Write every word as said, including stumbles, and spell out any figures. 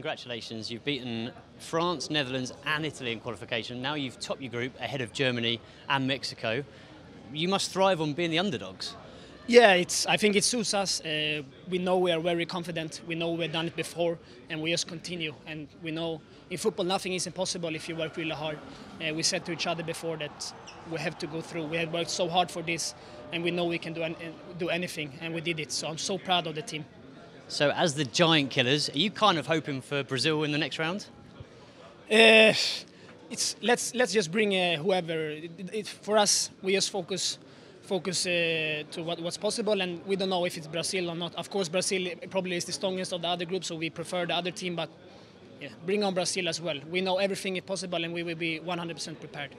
Congratulations, you've beaten France, Netherlands and Italy in qualification. Now you've topped your group ahead of Germany and Mexico. You must thrive on being the underdogs. Yeah, it's, I think it suits us. Uh, we know we are very confident, we know we've done it before, and we just continue. And we know in football nothing is impossible if you work really hard. Uh, we said to each other before that we have to go through. We have worked so hard for this, and we know we can do, an, do anything, and we did it. So I'm so proud of the team. So as the giant killers, are you kind of hoping for Brazil in the next round? Uh, it's, let's, let's just bring uh, whoever. It, it, for us, we just focus. focus uh, to what, what's possible, and we don't know if it's Brazil or not. Of course, Brazil probably is the strongest of the other group, so we prefer the other team, but yeah, bring on Brazil as well. We know everything is possible, and we will be one hundred percent prepared.